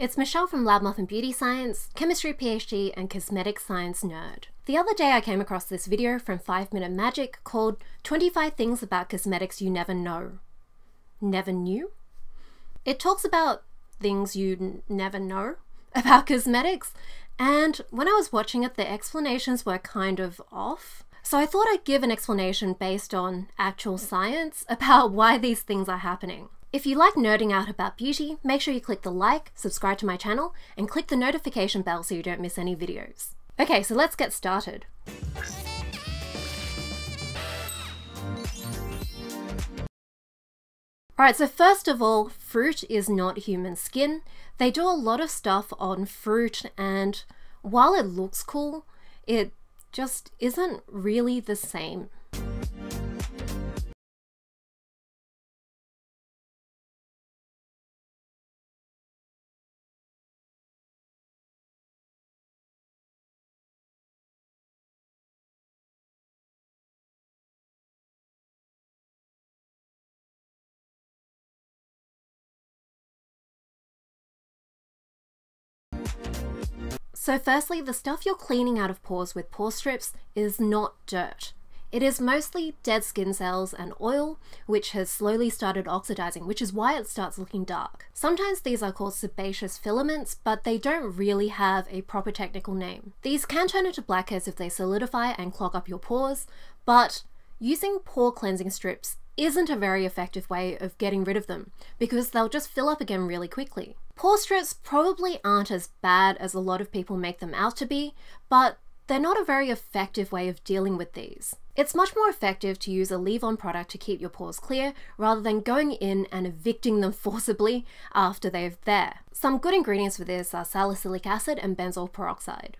It's Michelle from Lab Muffin Beauty Science, Chemistry PhD and Cosmetic Science Nerd. The other day I came across this video from 5 Minute Magic called 25 Things About Cosmetics You Never Know. Never knew? It talks about things you never know about cosmetics, and when I was watching it the explanations were kind of off. So I thought I'd give an explanation based on actual science about why these things are happening. If you like nerding out about beauty, make sure you click the like, subscribe to my channel, and click the notification bell so you don't miss any videos. Okay, so let's get started. Alright, so first of all, fruit is not human skin. They do a lot of stuff on fruit, and while it looks cool, it just isn't really the same. So firstly, the stuff you're cleaning out of pores with pore strips is not dirt. It is mostly dead skin cells and oil, which has slowly started oxidizing, which is why it starts looking dark. Sometimes these are called sebaceous filaments, but they don't really have a proper technical name. These can turn into blackheads if they solidify and clog up your pores, but using pore cleansing strips isn't a very effective way of getting rid of them, because they'll just fill up again really quickly. Pore strips probably aren't as bad as a lot of people make them out to be, but they're not a very effective way of dealing with these. It's much more effective to use a leave-on product to keep your pores clear, rather than going in and evicting them forcibly after they're there. Some good ingredients for this are salicylic acid and benzoyl peroxide.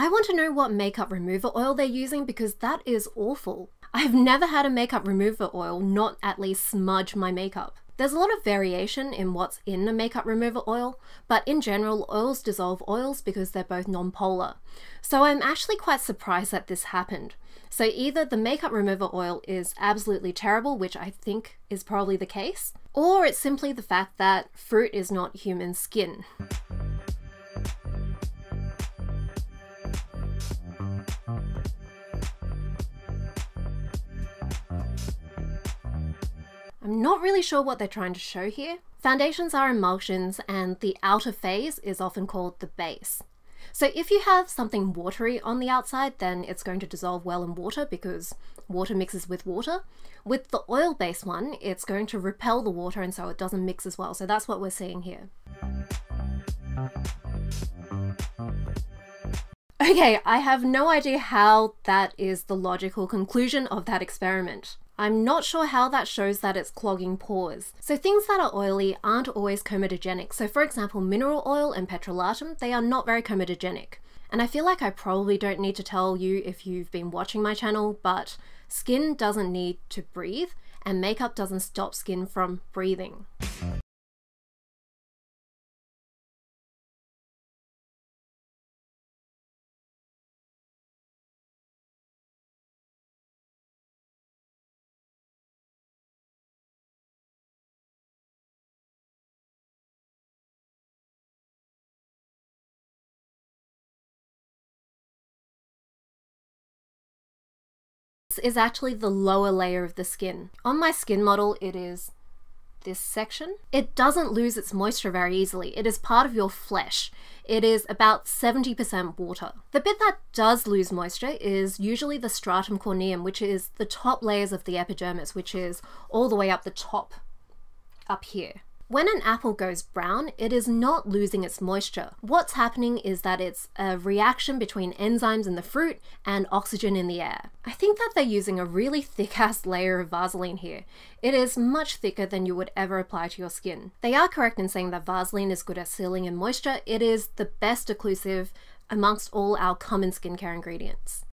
I want to know what makeup remover oil they're using, because that is awful. I've never had a makeup remover oil not at least smudge my makeup. There's a lot of variation in what's in a makeup remover oil, but in general oils dissolve oils because they're both non-polar. So I'm actually quite surprised that this happened. So either the makeup remover oil is absolutely terrible, which I think is probably the case, or it's simply the fact that fruit is not human skin. I'm not really sure what they're trying to show here. Foundations are emulsions, and the outer phase is often called the base. So if you have something watery on the outside, then it's going to dissolve well in water because water mixes with water. With the oil-based one, it's going to repel the water, and so it doesn't mix as well. So that's what we're seeing here. Okay, I have no idea how that is the logical conclusion of that experiment. I'm not sure how that shows that it's clogging pores. So things that are oily aren't always comedogenic. So for example, mineral oil and petrolatum, they are not very comedogenic. And I feel like I probably don't need to tell you if you've been watching my channel, but skin doesn't need to breathe, and makeup doesn't stop skin from breathing. Is actually the lower layer of the skin. On my skin model, it is this section. It doesn't lose its moisture very easily. It is part of your flesh. It is about 70% water. The bit that does lose moisture is usually the stratum corneum, which is the top layers of the epidermis, which is all the way up the top, up here. When an apple goes brown, it is not losing its moisture. What's happening is that it's a reaction between enzymes in the fruit and oxygen in the air. I think that they're using a really thick-ass layer of Vaseline here. It is much thicker than you would ever apply to your skin. They are correct in saying that Vaseline is good at sealing in moisture. It is the best occlusive amongst all our common skincare ingredients.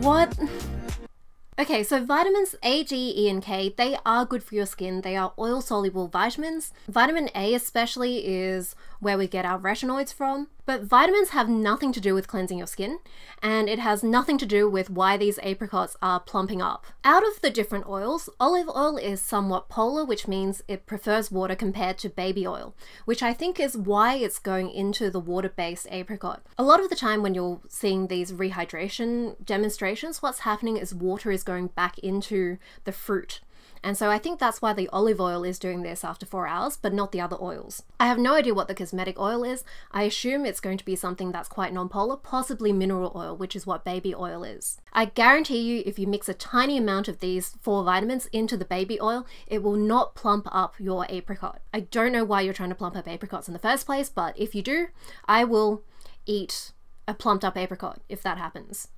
What? Okay, so vitamins A, G, E, and K, they are good for your skin. They are oil-soluble vitamins. Vitamin A especially is where we get our retinoids from. But vitamins have nothing to do with cleansing your skin, and it has nothing to do with why these apricots are plumping up. Out of the different oils, olive oil is somewhat polar, which means it prefers water compared to baby oil, which I think is why it's going into the water-based apricot. A lot of the time when you're seeing these rehydration demonstrations, what's happening is water is going back into the fruit. And so I think that's why the olive oil is doing this after 4 hours, but not the other oils. I have no idea what the cosmetic oil is. I assume it's going to be something that's quite non-polar, possibly mineral oil, which is what baby oil is. I guarantee you, if you mix a tiny amount of these 4 vitamins into the baby oil, it will not plump up your apricot. I don't know why you're trying to plump up apricots in the first place, but if you do, I will eat a plumped up apricot if that happens.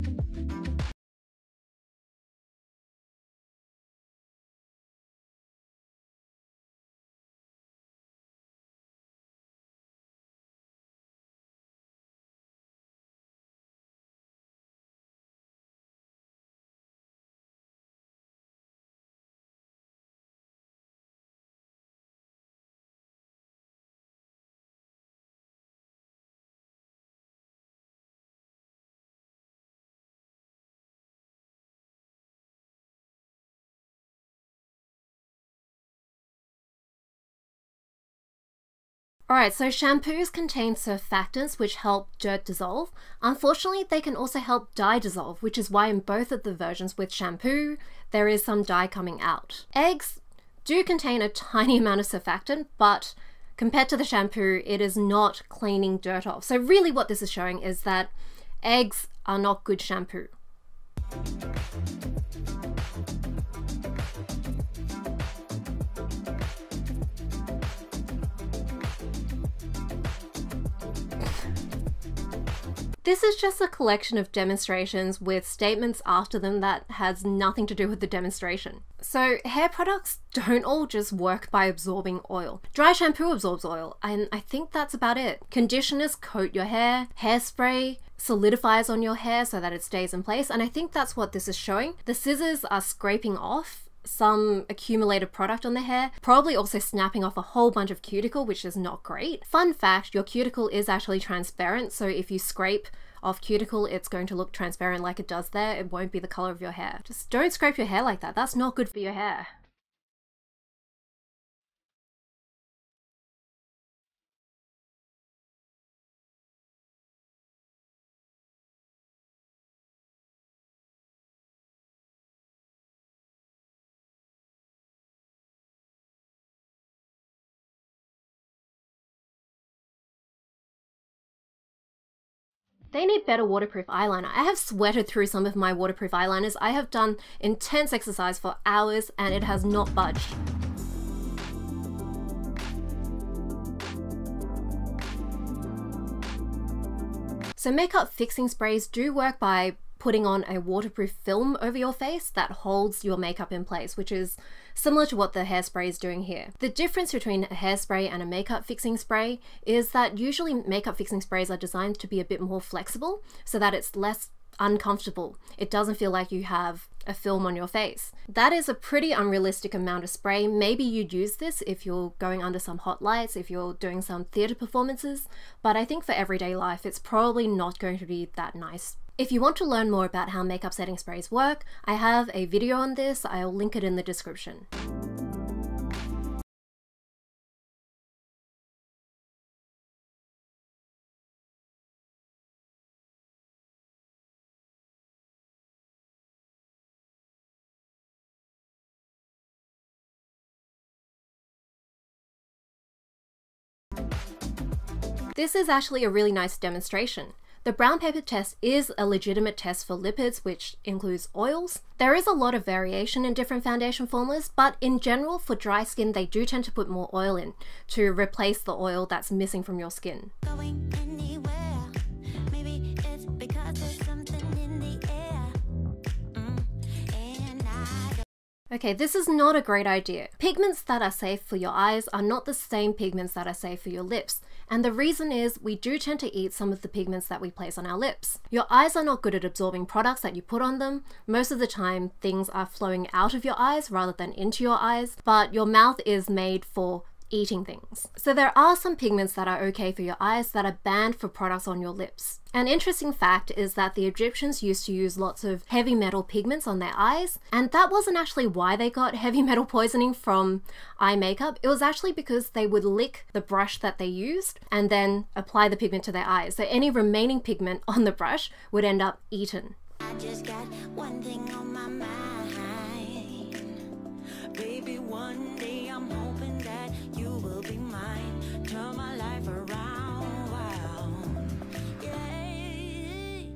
Alright, so shampoos contain surfactants which help dirt dissolve. Unfortunately, they can also help dye dissolve, which is why in both of the versions with shampoo, there is some dye coming out. Eggs do contain a tiny amount of surfactant, but compared to the shampoo, it is not cleaning dirt off. So really what this is showing is that eggs are not good shampoo. This is just a collection of demonstrations with statements after them that has nothing to do with the demonstration. So hair products don't all just work by absorbing oil. Dry shampoo absorbs oil, and I think that's about it. Conditioners coat your hair, hairspray solidifies on your hair so that it stays in place, and I think that's what this is showing. The scissors are scraping off some accumulated product on the hair, probably also snapping off a whole bunch of cuticle, which is not great. Fun fact, your cuticle is actually transparent, so if you scrape off cuticle, it's going to look transparent like it does there. It won't be the color of your hair. Just don't scrape your hair like that. That's not good for your hair. They need better waterproof eyeliner. I have sweated through some of my waterproof eyeliners. I have done intense exercise for hours and it has not budged. So makeup fixing sprays do work by putting on a waterproof film over your face that holds your makeup in place, which is similar to what the hairspray is doing here. The difference between a hairspray and a makeup fixing spray is that usually makeup fixing sprays are designed to be a bit more flexible so that it's less uncomfortable. It doesn't feel like you have a film on your face. That is a pretty unrealistic amount of spray. Maybe you'd use this if you're going under some hot lights, if you're doing some theater performances, but I think for everyday life, it's probably not going to be that nice. If you want to learn more about how makeup setting sprays work, I have a video on this. I'll link it in the description. This is actually a really nice demonstration. The brown paper test is a legitimate test for lipids, which includes oils. There is a lot of variation in different foundation formulas, but in general for dry skin, they do tend to put more oil in to replace the oil that's missing from your skin. Okay, this is not a great idea. Pigments that are safe for your eyes are not the same pigments that are safe for your lips. And the reason is we do tend to eat some of the pigments that we place on our lips. Your eyes are not good at absorbing products that you put on them. Most of the time, things are flowing out of your eyes rather than into your eyes, but your mouth is made for eating things. So there are some pigments that are okay for your eyes that are banned for products on your lips. An interesting fact is that the Egyptians used to use lots of heavy metal pigments on their eyes, and that wasn't actually why they got heavy metal poisoning from eye makeup. It was actually because they would lick the brush that they used and then apply the pigment to their eyes. So any remaining pigment on the brush would end up eaten. I just got one thing on my mind. Baby, one day I'm hoping that you will be mine. Turn my life around. Wow. Yay.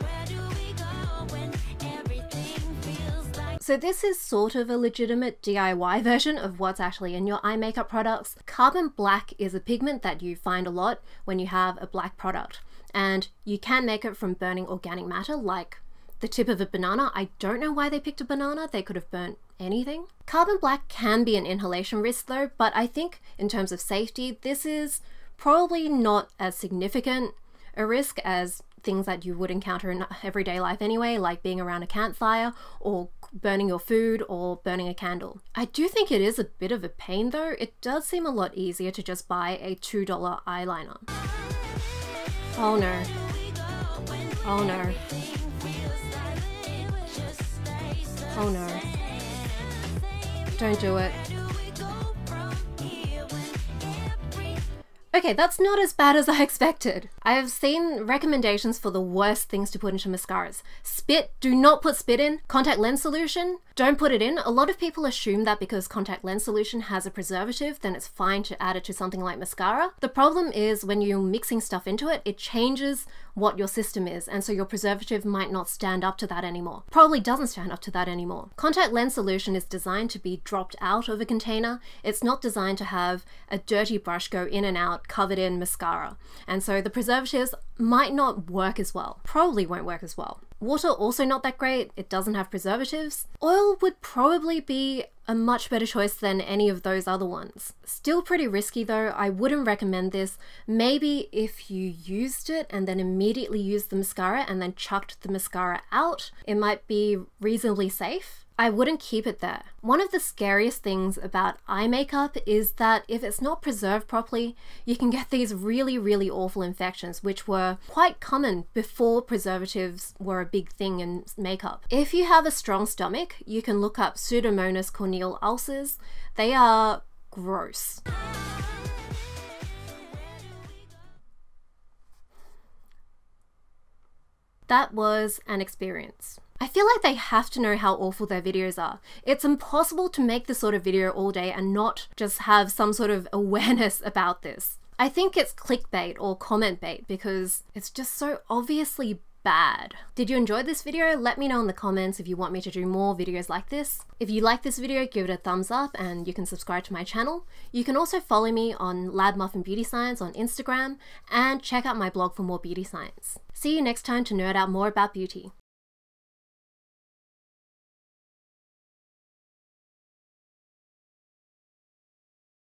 Where do we go when everything feels like... So this is sort of a legitimate DIY version of what's actually in your eye makeup products. Carbon black is a pigment that you find a lot when you have a black product, and you can make it from burning organic matter like the tip of a banana. I don't know why they picked a banana, they could have burnt anything. Carbon black can be an inhalation risk though, but I think in terms of safety, this is probably not as significant a risk as things that you would encounter in everyday life anyway, like being around a campfire or burning your food or burning a candle. I do think it is a bit of a pain though. It does seem a lot easier to just buy a $2 eyeliner. Oh no. Oh no. Oh no. Don't do it. Okay, that's not as bad as I expected. I have seen recommendations for the worst things to put into mascaras. Spit, do not put spit in. Contact lens solution, don't put it in. A lot of people assume that because contact lens solution has a preservative, then it's fine to add it to something like mascara. The problem is when you're mixing stuff into it, it changes what your system is, and so your preservative might not stand up to that anymore. Probably doesn't stand up to that anymore. Contact lens solution is designed to be dropped out of a container. It's not designed to have a dirty brush go in and out covered in mascara, and so the preservatives might not work as well. Probably won't work as well. Water also not that great, it doesn't have preservatives. Oil would probably be a much better choice than any of those other ones. Still pretty risky though, I wouldn't recommend this. Maybe if you used it and then immediately used the mascara and then chucked the mascara out, it might be reasonably safe. I wouldn't keep it there. One of the scariest things about eye makeup is that if it's not preserved properly, you can get these really, really awful infections, which were quite common before preservatives were a big thing in makeup. If you have a strong stomach, you can look up Pseudomonas corneal ulcers. They are gross. That was an experience. I feel like they have to know how awful their videos are. It's impossible to make this sort of video all day and not just have some sort of awareness about this. I think it's clickbait or comment bait because it's just so obviously bad. Did you enjoy this video? Let me know in the comments if you want me to do more videos like this. If you like this video, give it a thumbs up and you can subscribe to my channel. You can also follow me on Lab Muffin Beauty Science on Instagram and check out my blog for more beauty science. See you next time to nerd out more about beauty.